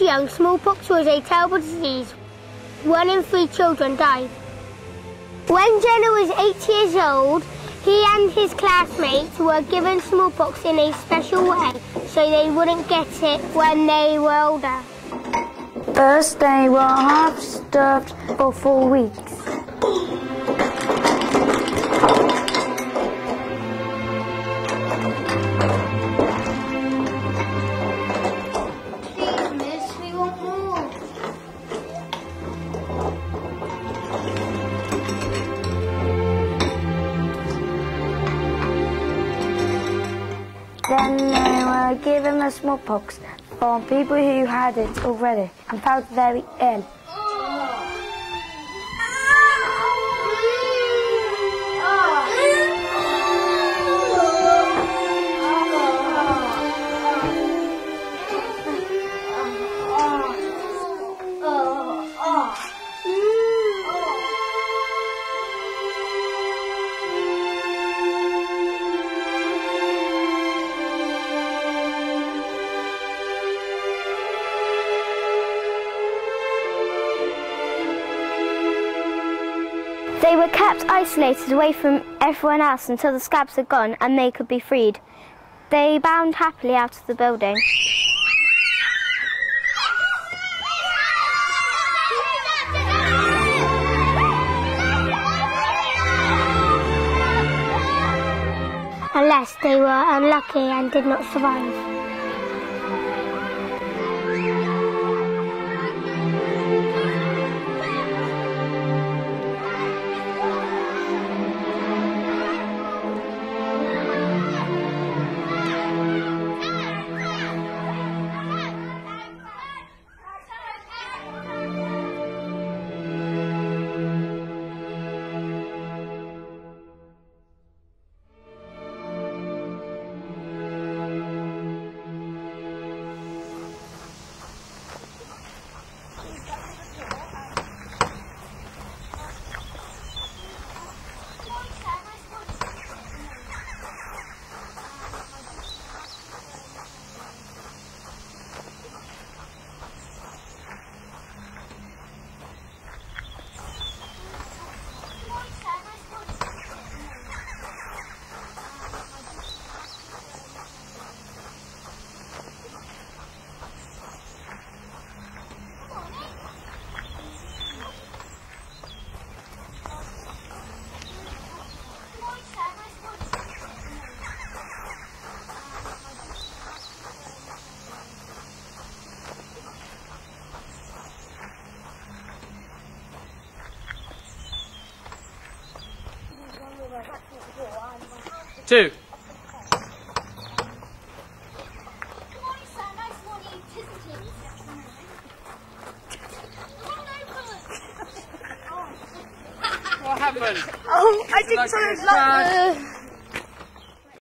years young, smallpox was a terrible disease. 1 in 3 children died. When Jenner was 8 years old, he and his classmates were given smallpox in a special way so they wouldn't get it when they were older. First, they were half-starved for 4 weeks. Then they were given the smallpox from people who had it already and felt very ill. They were kept isolated away from everyone else until the scabs had gone and they could be freed. They bound happily out of the building. Unless they were unlucky and did not survive. Two. What happened? Oh, I think someone's like